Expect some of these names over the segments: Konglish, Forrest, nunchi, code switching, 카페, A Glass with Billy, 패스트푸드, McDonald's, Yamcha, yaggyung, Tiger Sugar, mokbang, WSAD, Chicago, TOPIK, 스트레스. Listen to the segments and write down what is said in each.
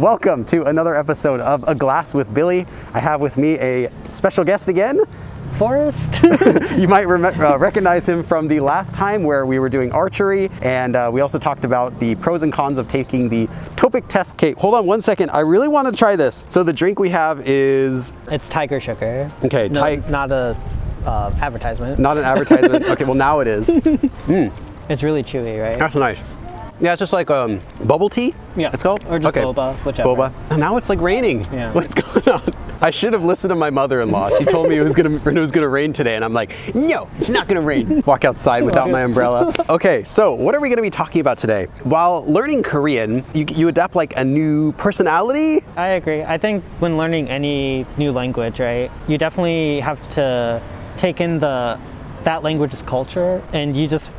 Welcome to another episode of A Glass with Billy. I have with me a special guest again, Forrest. You might recognize him from the last time where we were doing archery, and we also talked about the pros and cons of taking the TOPIK test. Okay, hold on one second. I really want to try this. So the drink we have is... It's Tiger Sugar. Okay. No, not a advertisement. Not an advertisement. Okay, well now it is. It's really chewy, right? That's nice. Yeah, it's just like bubble tea. Yeah, it's called. Or just okay. Boba, whichever. Boba. And now it's like raining. Yeah. What's going on? I should have listened to my mother-in-law. She told me it was gonna rain today, and I'm like, no, it's not gonna rain. Walk outside without my umbrella. Okay, so what are we gonna be talking about today? While learning Korean, you adapt like a new personality. I agree. I think when learning any new language, right, you definitely have to take in that language's culture, and you just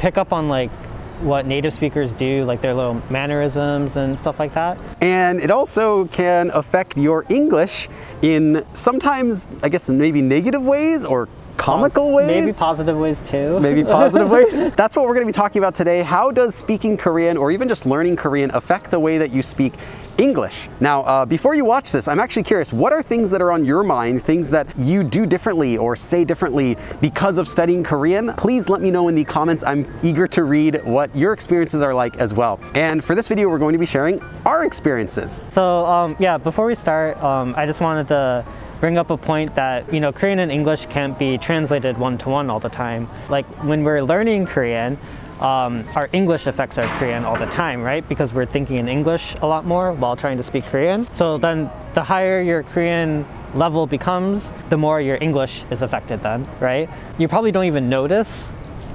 pick up on like what native speakers do, like their little mannerisms and stuff like that. And it also can affect your English in sometimes, I guess, maybe negative ways or comical ways? Maybe positive ways too. Maybe positive ways? That's what we're going to be talking about today. How does speaking Korean or even just learning Korean affect the way that you speak English? Now, before you watch this, I'm actually curious, what are things that are on your mind, things that you do differently or say differently because of studying Korean? Please let me know in the comments. I'm eager to read what your experiences are like as well. And for this video, we're going to be sharing our experiences. So yeah, before we start, I just wanted to bring up a point that, you know, Korean and English can't be translated one-to-one all the time. Like when we're learning Korean, our English affects our Korean all the time, right? Because we're thinking in English a lot more while trying to speak Korean. So then the higher your Korean level becomes, the more your English is affected then, right? You probably don't even notice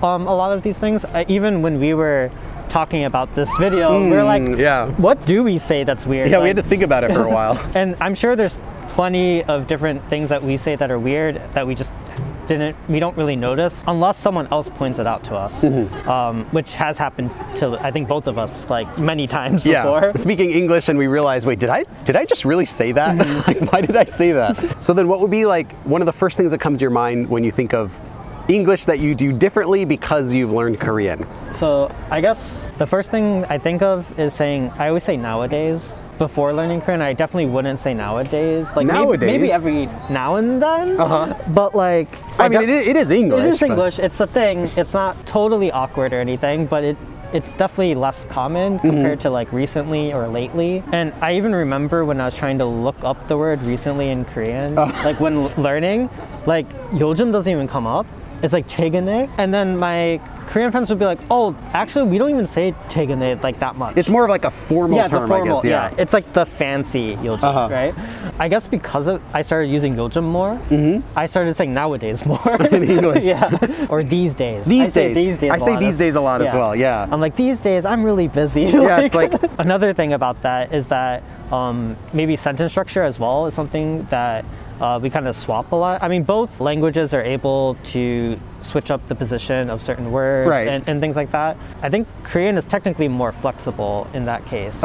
a lot of these things. Even when we were talking about this video, we were like, yeah, what do we say that's weird? Yeah, like, we had to think about it for a while. And I'm sure there's plenty of different things that we say that are weird that we just we don't really notice unless someone else points it out to us, which has happened to I think both of us like many times before. Yeah, speaking English and we realize, wait, did I just really say that? Like, why did I say that? So then, what would be like one of the first things that comes to your mind when you think of English that you do differently because you've learned Korean? So I guess the first thing I think of is saying, I always say nowadays. Before learning Korean, I definitely wouldn't say nowadays. Like maybe every now and then, but like I mean, it is English. It is English. But... It's a thing. It's not totally awkward or anything, but it's definitely less common compared to like recently or lately. And I even remember when I was trying to look up the word recently in Korean, like when learning, like 요즘 doesn't even come up. It's like 최근에, and then my Korean friends would be like, oh, actually, we don't even say 최근에 like that much. It's more of like a formal term, I guess. Yeah. It's like the fancy 요즘, right? I guess because I started using 요즘 more, I started saying nowadays more. In English. Yeah. Or these days. I say these days a lot as well, yeah. I'm like, these days, I'm really busy. Yeah, like, it's like... Another thing about that is that maybe sentence structure as well is something that we kind of swap a lot. I mean, both languages are able to switch up the position of certain words and things like that. I think Korean is technically more flexible in that case.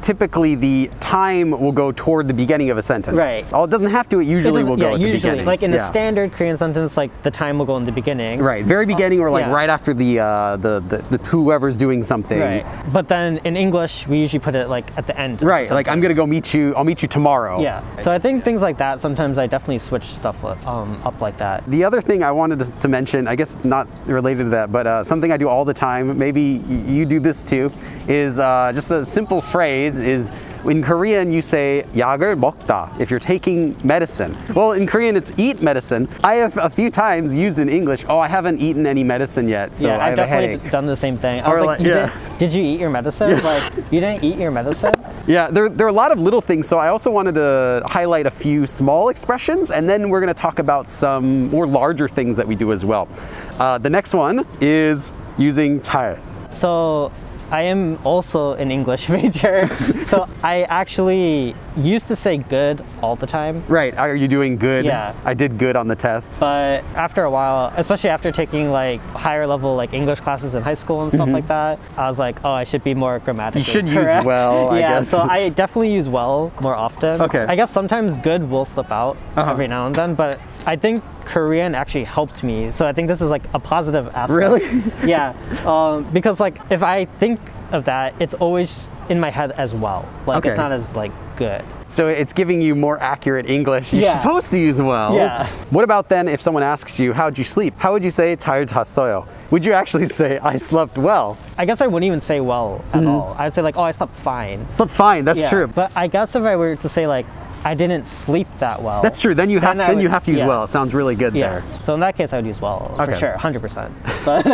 Typically, the time will go toward the beginning of a sentence. Right. It doesn't have to. It usually will go at the beginning. Like in a standard Korean sentence, like the time will go in the beginning. Right. Very beginning, or like right after the whoever's doing something. Right. But then in English, we usually put it like at the end. Right. Like I'm gonna go meet you. I'll meet you tomorrow. Yeah. So I think things like that. Sometimes I definitely switch stuff up like that. The other thing I wanted to mention, I guess not related to that, but something I do all the time, maybe you do this too, is just a simple phrase is, in Korean you say 약을 먹다 if you're taking medicine. Well, in Korean it's eat medicine. I have a few times used in English, oh, I haven't eaten any medicine yet, so yeah, I have a headache. I've definitely done the same thing. I was like, did you eat your medicine? Like, you didn't eat your medicine? Yeah, there are a lot of little things, so I also wanted to highlight a few small expressions, and then we're going to talk about some more larger things that we do as well. The next one is using 잘. So I am also an English major, so I actually used to say good all the time. Right, are you doing good? Yeah. I did good on the test. But after a while, especially after taking like higher level like English classes in high school and stuff like that, I was like, oh, I should be more grammatically correct. You should use well, I guess. Yeah, so I definitely use well more often. Okay. I guess sometimes good will slip out every now and then, but I think Korean actually helped me. So I think this is like a positive aspect. Really? Yeah, because like if I think of that, it's always in my head as well. Like okay. It's not as like good. So it's giving you more accurate English. You're yeah. supposed to use well. Yeah. What about then if someone asks you, how'd you sleep? How would you say 잘 잤어요? Would you actually say I slept well? I guess I wouldn't even say well at all. I'd say like, oh, I slept fine. Slept fine, that's yeah. true. But I guess if I were to say like, I didn't sleep that well. That's true. Then you have to use yeah. well. It sounds really good yeah. there. So in that case, I would use well okay. for sure, 100%. But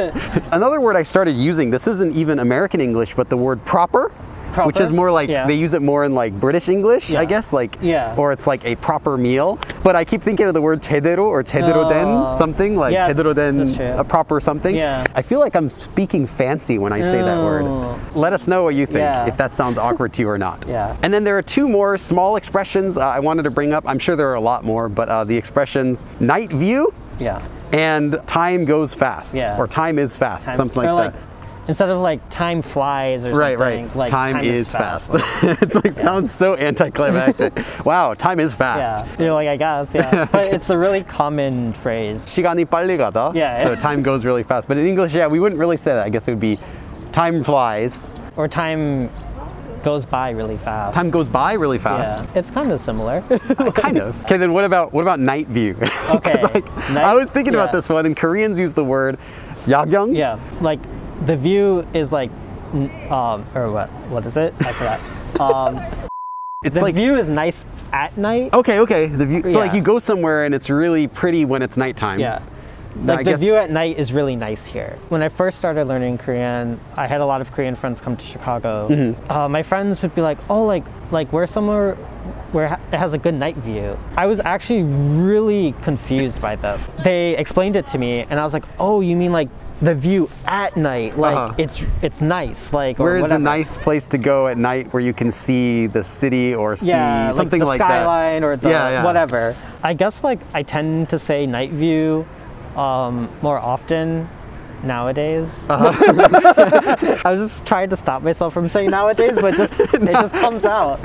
another word I started using. This isn't even American English, but the word proper. Proper? Which is more like, yeah. they use it more in like British English, yeah. I guess, like, yeah. or it's like a proper meal. But I keep thinking of the word 제대로 or 제대로 된 something, like yeah, 제대로 된, a proper something. Yeah. I feel like I'm speaking fancy when I say that word. Let us know what you think, yeah. if that sounds awkward to you or not. Yeah. And then there are two more small expressions I wanted to bring up. I'm sure there are a lot more, but the expressions night view yeah. and time goes fast, yeah. or time is fast, time, something like that. Like, instead of like time flies or right, something, right. Like time is fast. Like, it's like yeah. sounds so anticlimactic. Wow, time is fast. Yeah. You're like, I guess, yeah. But okay. it's a really common phrase. 시간이 빨리 가다. Yeah. So time goes really fast. But in English, yeah, we wouldn't really say that. I guess it would be time flies. Or time goes by really fast. Time goes by really fast. Yeah. It's kind of similar. Kind of. Okay, then what about night view? Okay. Like, I was thinking yeah. about this one, and Koreans use the word yaggyung. Yeah, like. The view is like, or what is it? I forgot. It's the like, view is nice at night. Okay, okay. The view. So yeah. like you go somewhere and it's really pretty when it's nighttime. Yeah. Like the view at night is really nice here. When I first started learning Korean, I had a lot of Korean friends come to Chicago. Mm-hmm. My friends would be like, oh, like we're somewhere where it has a good night view. I was actually really confused by this. They explained it to me and I was like, oh, you mean like, the view at night, like it's nice. Like where is a nice place to go at night where you can see the city or see yeah, something like the skyline or the yeah, yeah. whatever. I guess like I tend to say night view more often nowadays. I was just trying to stop myself from saying nowadays, but just it just comes out.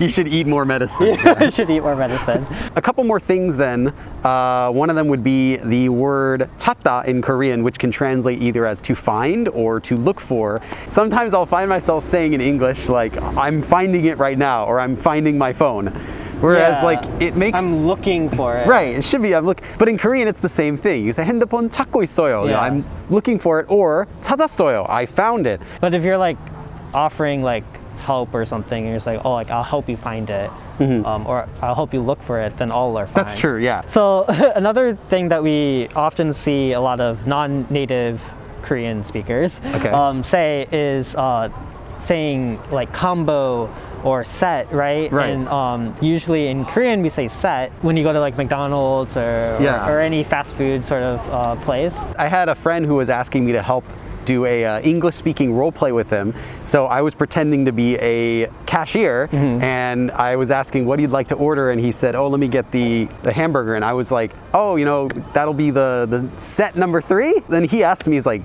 You should eat more medicine. Yeah, I should eat more medicine. A couple more things then. One of them would be the word 찾다 in Korean, which can translate either as to find or to look for. Sometimes I'll find myself saying in English, like, I'm finding it right now, or I'm finding my phone. Whereas yeah, like it makes... I'm looking for it. Right, it should be I'm looking. But in Korean, it's the same thing. You say, 핸드폰 찾고 있어요. Yeah. I'm looking for it, or 찾았어요. I found it. But if you're like offering like help or something, and you're just like, oh, like I'll help you find it, or I'll help you look for it, then all are fine. That's true, yeah. So another thing that we often see a lot of non-native Korean speakers okay. Say is saying like combo or set, right? Right. And usually in Korean we say set when you go to like McDonald's or yeah. or any fast food sort of place. I had a friend who was asking me to help do a English-speaking role play with him. So I was pretending to be a cashier and I was asking what he'd like to order and he said, oh, let me get the hamburger. And I was like, oh, you know, that'll be the set number 3. Then he asked me, he's like,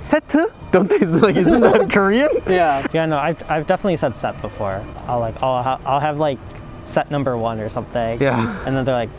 세트? Don't they, like, isn't that Korean? Yeah, yeah, no, I've definitely said set before. I'll like, oh, I'll have like set number 1 or something. Yeah. And then they're like,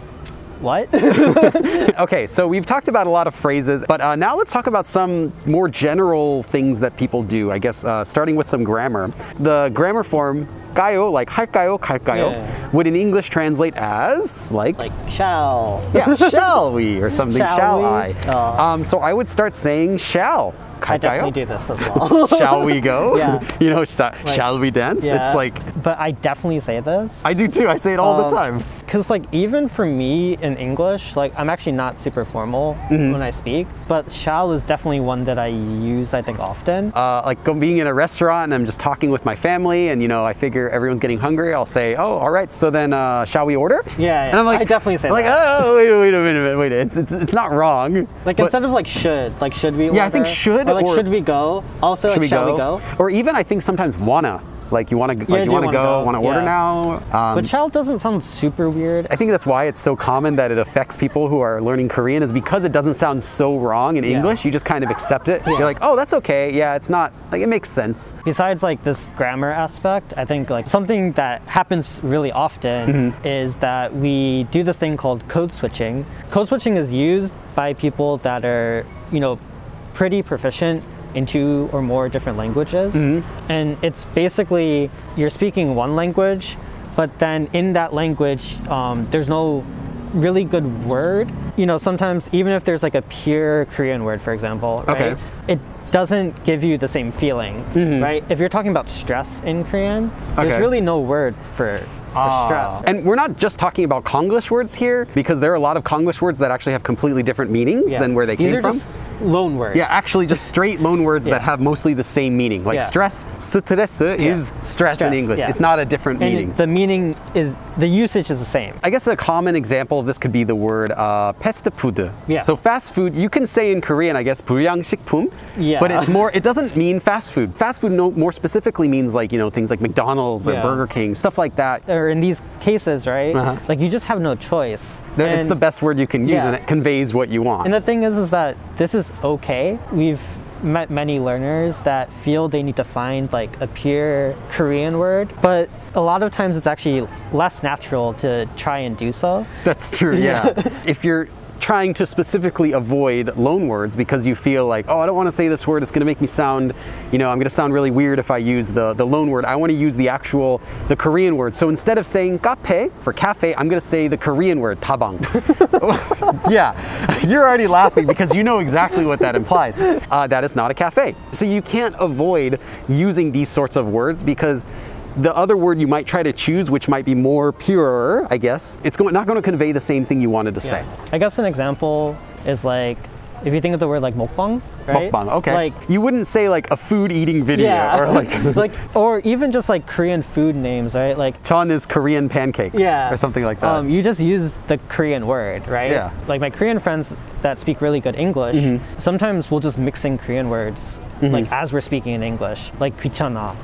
what? Okay, so we've talked about a lot of phrases, but now let's talk about some more general things that people do, I guess, starting with some grammar. The grammar form, 가요, like 할까요, 갈까요, yeah. would in English translate as, like shall. Yeah, shall we, or something, shall I. So I would start saying shall. I definitely do this as well. Shall we go? Yeah. You know, shall we dance? Yeah. It's like... But I definitely say this. I do too. I say it all the time. Because like even for me in English, like I'm actually not super formal when I speak, but shall is definitely one that I use, I think, often. Like being in a restaurant and I'm just talking with my family and, you know, I figure everyone's getting hungry. I'll say, oh, all right, so then shall we order? Yeah, yeah. And I'm like... I definitely say that. Like, oh, wait a minute. It's not wrong. Like instead of like should we order? Yeah, I think should. Or like, should we go? Also, like, shall we go? Or even, I think, sometimes wanna. Like, you wanna, like, yeah, you wanna go, wanna order now. But shall doesn't sound super weird. I think that's why it's so common that it affects people who are learning Korean, is because it doesn't sound so wrong in English. You just kind of accept it. Yeah. You're like, oh, that's okay. Yeah, it's not, like, it makes sense. Besides, like, this grammar aspect, I think, like, something that happens really often is that we do this thing called code switching. Code switching is used by people that are, you know, pretty proficient in 2 or more different languages. Mm-hmm. And it's basically, you're speaking one language, but then in that language, there's no really good word. You know, sometimes even if there's like a pure Korean word, for example, right? Okay. It doesn't give you the same feeling, mm-hmm. right? If you're talking about stress in Korean, okay. there's really no word for stress. And we're not just talking about Konglish words here, because there are a lot of Konglish words that actually have completely different meanings yeah. than where they came from. Loan words. Yeah, actually just straight loan words yeah. that have mostly the same meaning. Like yeah. stress, 스트레스 yeah. is stress in English. Yeah. It's not a different meaning. The meaning is, the usage is the same. I guess a common example of this could be the word 패스트푸드. Yeah. So fast food, you can say in Korean, I guess, 불량식품. Yeah. But it's more, it doesn't mean fast food. Fast food more specifically means like, you know, things like McDonald's or yeah. Burger King, stuff like that. Or in these cases, right? Uh-huh. Like you just have no choice. It's the best word you can use yeah. and it conveys what you want. And the thing is that this is okay. We've met many learners that feel they need to find like a pure Korean word, but a lot of times it's actually less natural to try and do so. That's true, yeah. If you're trying to specifically avoid loan words because you feel like, oh, I don't want to say this word, it's going to make me sound, you know, I'm going to sound really weird if I use the loan word. I want to use the Korean word. So instead of saying "까페" for cafe, I'm going to say the Korean word "다방." Yeah, you're already laughing because you know exactly what that implies. That is not a cafe. So you can't avoid using these sorts of words because the other word you might try to choose, which might be more pure, I guess, it's not going to convey the same thing you wanted to yeah. say. I guess an example is like, if you think of the word like mokbang, right? Mokbang, okay. Like, you wouldn't say like a food eating video yeah. or like... or even just like Korean food names, right? Like... Chon is Korean pancakes yeah. or something like that. You just use the Korean word, right? Yeah. Like my Korean friends that speak really good English, mm-hmm. sometimes we'll just mix in Korean words mm-hmm. like as we're speaking in English, like 귀찮아.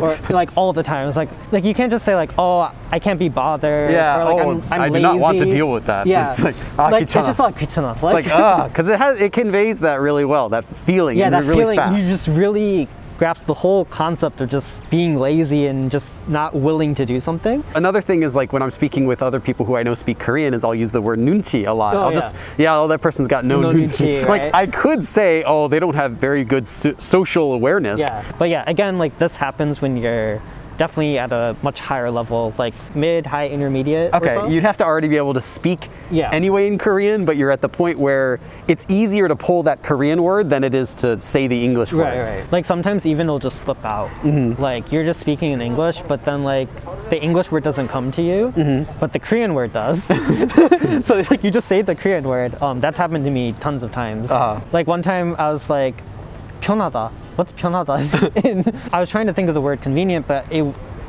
Or like all the time, it's like you can't just say like, oh, I can't be bothered. Yeah. Or like, oh, I do lazy. Not want to deal with that. Yeah. It's like, it's just like 귀찮아. It's like because it conveys that really well, that feeling. Yeah, that really feeling. Fast. You just really grasp the whole concept of just being lazy and just not willing to do something. Another thing is like when I'm speaking with other people who I know speak Korean is I'll use the word nunchi a lot. Oh, I'll yeah. just, yeah, oh, that person's got no nunchi. Right? Like I could say, oh, they don't have very good social awareness. Yeah, but yeah, again, like this happens when you're definitely at a much higher level, like mid, high, intermediate. Okay, or so. You'd have to already be able to speak yeah. anyway in Korean, but you're at the point where it's easier to pull that Korean word than it is to say the English word. Right. Like sometimes even it'll just slip out. Mm-hmm. Like you're just speaking in English, but then like the English word doesn't come to you, mm-hmm. but the Korean word does. So it's like you just say the Korean word. That's happened to me tons of times. Uh-huh. Like one time I was like, 편하다. What's 편하다? And I was trying to think of the word convenient, but it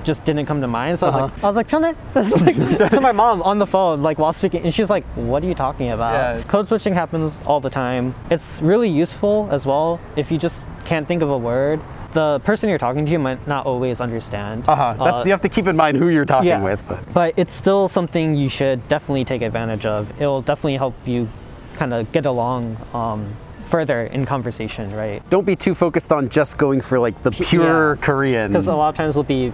just didn't come to mind. So I was like, 편해? Like, to my mom on the phone, like while speaking, and she's like, what are you talking about? Yeah. Code switching happens all the time. It's really useful as well if you just can't think of a word. The person you're talking to might not always understand. You have to keep in mind who you're talking yeah. with. But it's still something you should definitely take advantage of. It will definitely help you kind of get along further in conversation, right? Don't be too focused on just going for like the pure yeah. Korean. Because a lot of times we'll be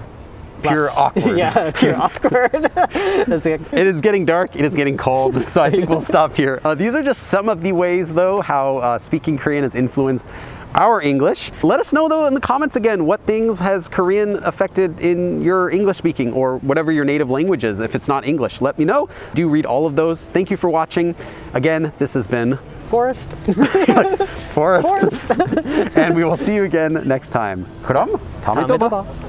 pure awkward. Yeah, pure awkward. It is getting dark, it is getting cold, so I think we'll stop here. These are just some of the ways though how speaking Korean has influenced our English. Let us know though in the comments again what things has Korean affected in your English speaking or whatever your native language is. If it's not English, let me know. Do read all of those. Thank you for watching. Again, this has been Forrest. Forrest. And we will see you again next time. 그럼 다음에 또 봐.